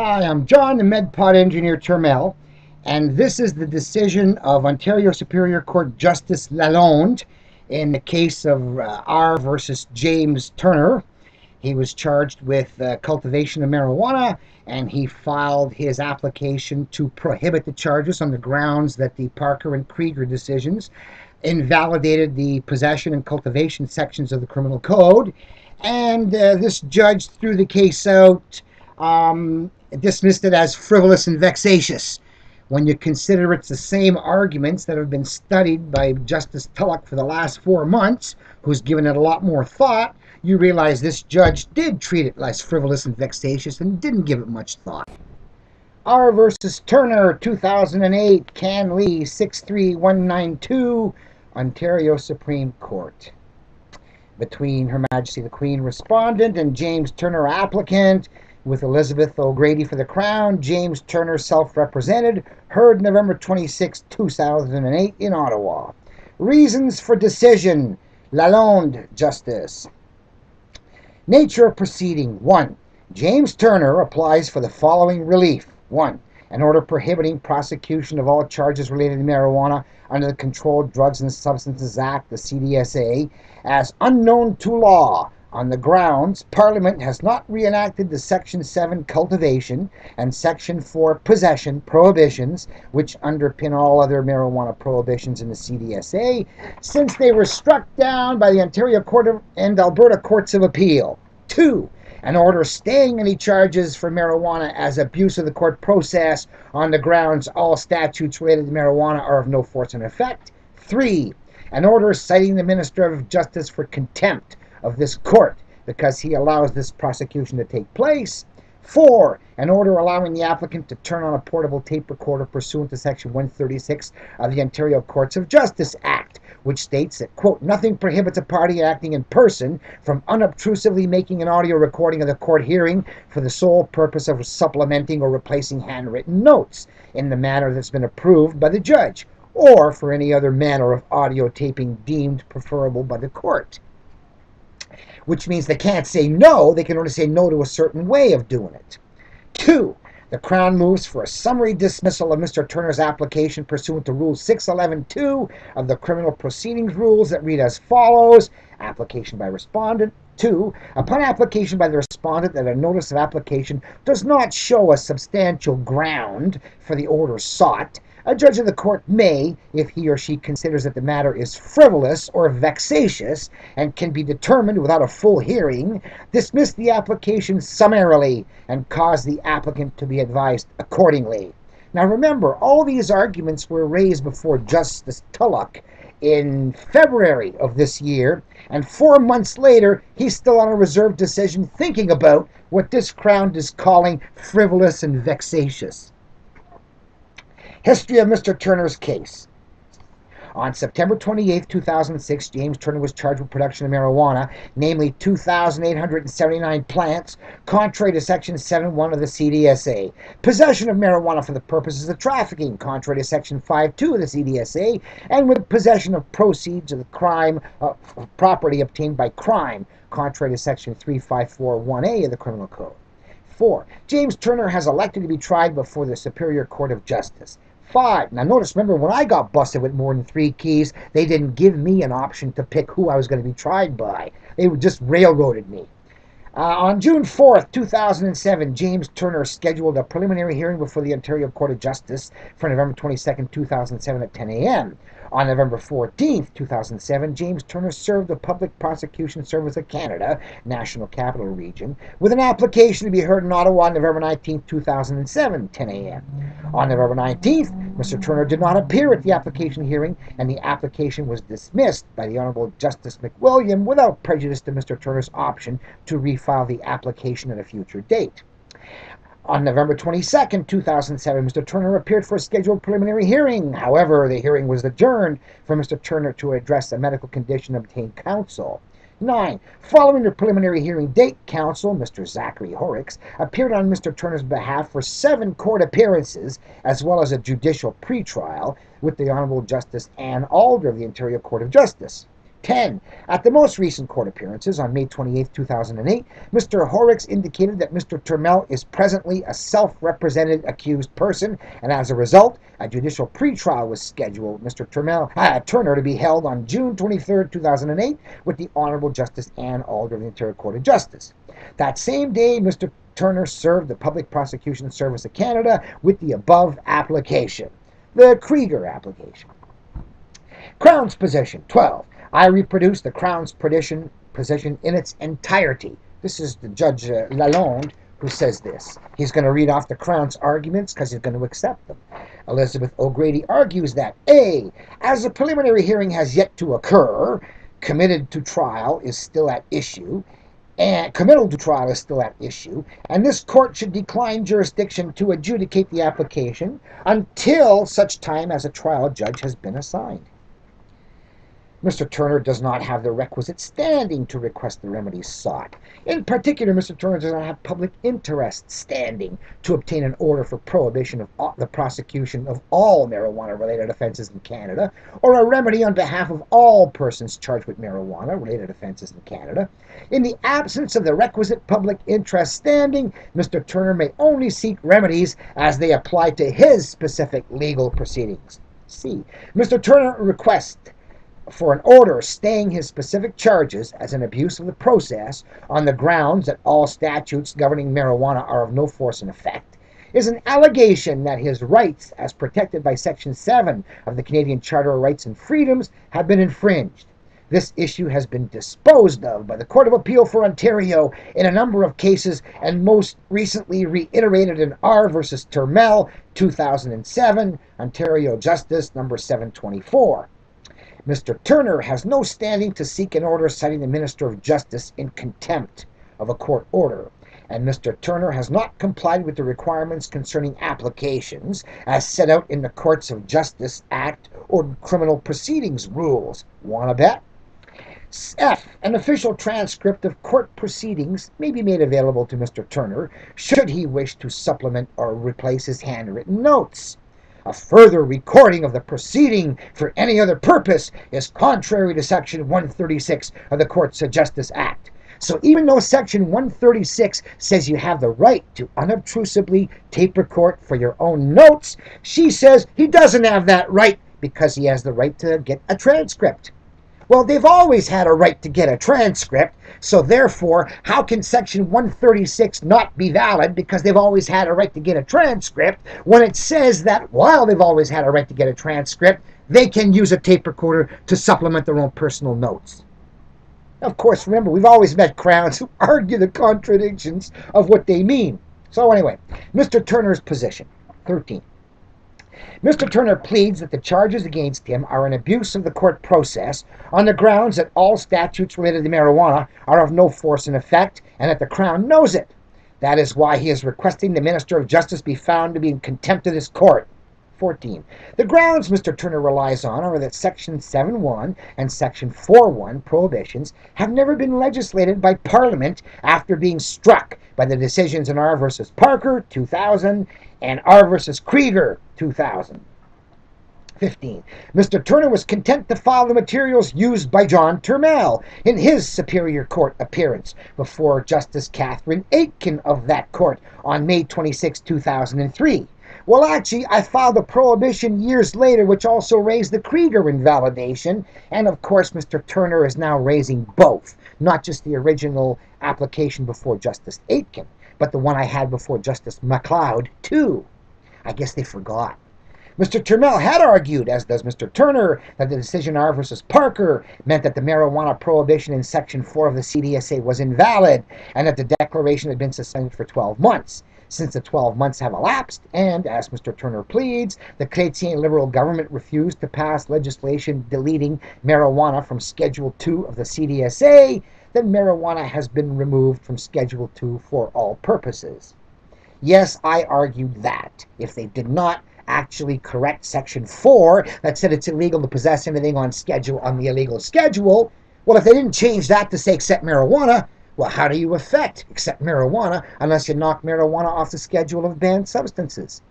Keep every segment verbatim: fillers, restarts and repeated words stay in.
Hi, I'm John, the MedPod Engineer Turmel, and this is the decision of Ontario Superior Court Justice Lalonde in the case of uh, R versus James Turner. He was charged with uh, cultivation of marijuana, and he filed his application to prohibit the charges on the grounds that the Parker and Krieger decisions invalidated the possession and cultivation sections of the criminal code. And uh, this judge threw the case out, um, dismissed it as frivolous and vexatious. When you consider it's the same arguments that have been studied by Justice Tullock for the last four months, who's given it a lot more thought, you realize this judge did treat it as frivolous and vexatious and didn't give it much thought. R versus Turner, two thousand eight, Can Lee, six three one nine two, Ontario Supreme Court. Between Her Majesty the Queen respondent and James Turner applicant, with Elizabeth O'Grady for the Crown, James Turner self-represented, heard November twenty-sixth, two thousand eight in Ottawa. Reasons for decision, Lalonde, Justice. Nature of proceeding, one. James Turner applies for the following relief. one. An order prohibiting prosecution of all charges related to marijuana under the Controlled Drugs and Substances Act, the C D S A, as unknown to law, on the grounds Parliament has not reenacted the Section seven cultivation and Section four possession prohibitions, which underpin all other marijuana prohibitions in the C D S A, since they were struck down by the Ontario Court and Alberta Courts of Appeal. Two, an order staying any charges for marijuana as abuse of the court process on the grounds all statutes related to marijuana are of no force and effect. Three, an order citing the Minister of Justice for contempt of this court because he allows this prosecution to take place. Four, an order allowing the applicant to turn on a portable tape recorder pursuant to Section one thirty-six of the Ontario Courts of Justice Act, which states that, quote, nothing prohibits a party acting in person from unobtrusively making an audio recording of the court hearing for the sole purpose of supplementing or replacing handwritten notes in the manner that's been approved by the judge, or for any other manner of audio taping deemed preferable by the court. Which means they can't say no, they can only say no to a certain way of doing it. Two, the Crown moves for a summary dismissal of Mister Turner's application pursuant to Rule six eleven two of the Criminal Proceedings Rules that read as follows. Application by respondent. Two, upon application by the respondent that a notice of application does not show a substantial ground for the order sought, a judge of the court may, if he or she considers that the matter is frivolous or vexatious and can be determined without a full hearing, dismiss the application summarily and cause the applicant to be advised accordingly. Now remember, all these arguments were raised before Justice Tullock in February of this year, and four months later, he's still on a reserve decision thinking about what this Crown is calling frivolous and vexatious. History of Mister Turner's case. On September twenty-eighth, two thousand six, James Turner was charged with production of marijuana, namely two thousand eight hundred seventy-nine plants, contrary to Section seven one of the C D S A. Possession of marijuana for the purposes of trafficking, contrary to Section five two of the C D S A, and with possession of proceeds of the crime of property obtained by crime, contrary to Section three five four one A of the Criminal Code. Four, James Turner has elected to be tried before the Superior Court of Justice. Five, now notice, remember when I got busted with more than three keys, they didn't give me an option to pick who I was going to be tried by. They just railroaded me. Uh, on June fourth, two thousand seven, James Turner scheduled a preliminary hearing before the Ontario Court of Justice for November twenty-second, two thousand seven at ten a m On November fourteenth, two thousand seven, James Turner served the Public Prosecution Service of Canada, National Capital Region, with an application to be heard in Ottawa on November nineteenth, two thousand seven, ten a m On November nineteenth, Mister Turner did not appear at the application hearing, and the application was dismissed by the Honourable Justice McWilliam without prejudice to Mister Turner's option to refile the application at a future date. On November twenty-second, two thousand seven, Mister Turner appeared for a scheduled preliminary hearing. However, the hearing was adjourned for Mister Turner to address a medical condition and obtain counsel. Nine, following the preliminary hearing date, counsel, Mister Zachary Horrocks, appeared on Mister Turner's behalf for seven court appearances, as well as a judicial pretrial with the Honourable Justice Ann Alder of the Ontario Court of Justice. ten. At the most recent court appearances, on May twenty-eighth, two thousand eight, Mister Horrocks indicated that Mister Turmel is presently a self-represented accused person, and as a result, a judicial pretrial was scheduled with Mister Turmel, uh, Turner to be held on June twenty-third, two thousand eight, with the Honorable Justice Ann Alder of the Ontario Court of Justice. That same day, Mister Turner served the Public Prosecution Service of Canada with the above application, the Krieger application. Crown's position, twelve. I reproduce the Crown's position position in its entirety. This is the Judge uh, Lalonde who says this. He's going to read off the Crown's arguments because he's going to accept them. Elizabeth O'Grady argues that A, as a preliminary hearing has yet to occur, committed to trial is still at issue, and committal to trial is still at issue, and this court should decline jurisdiction to adjudicate the application until such time as a trial judge has been assigned. Mister Turner does not have the requisite standing to request the remedies sought. In particular, Mister Turner does not have public interest standing to obtain an order for prohibition of all, the prosecution of all marijuana-related offenses in Canada, or a remedy on behalf of all persons charged with marijuana-related offenses in Canada. In the absence of the requisite public interest standing, Mister Turner may only seek remedies as they apply to his specific legal proceedings. C. Mister Turner requests for an order staying his specific charges as an abuse of the process on the grounds that all statutes governing marijuana are of no force and effect, is an allegation that his rights as protected by Section seven of the Canadian Charter of Rights and Freedoms have been infringed. This issue has been disposed of by the Court of Appeal for Ontario in a number of cases, and most recently reiterated in R versus Turmel, two thousand seven, Ontario Justice number seven twenty-four. Mister Turner has no standing to seek an order citing the Minister of Justice in contempt of a court order, and Mister Turner has not complied with the requirements concerning applications as set out in the Courts of Justice Act or Criminal Proceedings Rules. Wanna bet? F. An official transcript of court proceedings may be made available to Mister Turner should he wish to supplement or replace his handwritten notes. A further recording of the proceeding for any other purpose is contrary to Section one thirty-six of the Courts of Justice Act. So even though Section one thirty-six says you have the right to unobtrusively tape record for your own notes, she says he doesn't have that right because he has the right to get a transcript. Well, they've always had a right to get a transcript, so therefore, how can Section one thirty-six not be valid because they've always had a right to get a transcript when it says that while they've always had a right to get a transcript, they can use a tape recorder to supplement their own personal notes? Of course, remember, we've always met Crowns who argue the contradictions of what they mean. So anyway, Mister Turner's position, thirteen. Mister Turner pleads that the charges against him are an abuse of the court process on the grounds that all statutes related to marijuana are of no force and effect, and that the Crown knows it. That is why he is requesting the Minister of Justice be found to be in contempt of this court. fourteen. The grounds Mister Turner relies on are that Section seven one and Section four one prohibitions have never been legislated by Parliament after being struck by the decisions in R versus Parker, two thousand, and R versus Krieger, two thousand. fifteen. Mister Turner was content to file the materials used by John Turmel in his Superior Court appearance before Justice Catherine Aitken of that court on May twenty-sixth, two thousand three. Well, actually, I filed a prohibition years later, which also raised the Krieger invalidation, and of course, Mister Turner is now raising both, not just the original application before Justice Aitken, but the one I had before Justice McLeod, too. I guess they forgot. Mister Turmel had argued, as does Mister Turner, that the decision R versus Parker meant that the marijuana prohibition in Section four of the C D S A was invalid, and that the declaration had been suspended for twelve months. Since the twelve months have elapsed, and, as Mister Turner pleads, the Chrétien Liberal government refused to pass legislation deleting marijuana from Schedule two of the C D S A, then marijuana has been removed from Schedule two for all purposes. Yes, I argued that. If they did not actually correct Section four, that said it's illegal to possess anything on schedule on the illegal schedule, well, if they didn't change that to say except marijuana, well, how do you affect except marijuana unless you knock marijuana off the schedule of banned substances?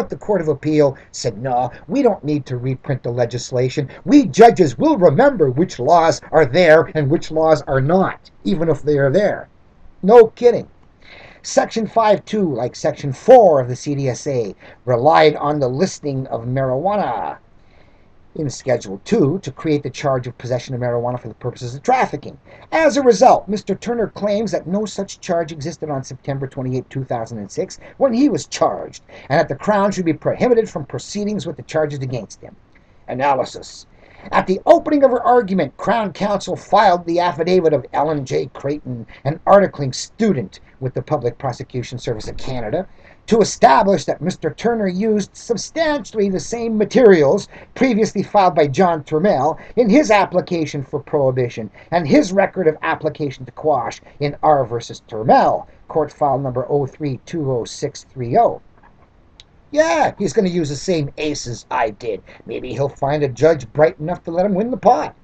But the Court of Appeal said, no, we don't need to reprint the legislation. We judges will remember which laws are there and which laws are not, even if they are there. No kidding. Section five point two, like Section four of the C D S A, relied on the listing of marijuana in Schedule two to create the charge of possession of marijuana for the purposes of trafficking. As a result, Mister Turner claims that no such charge existed on September twenty-eighth, two thousand six, when he was charged, and that the Crown should be prohibited from proceedings with the charges against him. Analysis. At the opening of her argument, Crown Counsel filed the affidavit of Ellen J. Creighton, an articling student with the Public Prosecution Service of Canada, to establish that Mister Turner used substantially the same materials previously filed by John Turmel in his application for prohibition and his record of application to quash in R versus Turmel, court file number oh three two oh six three oh. Yeah, he's going to use the same aces I did. Maybe he'll find a judge bright enough to let him win the pot.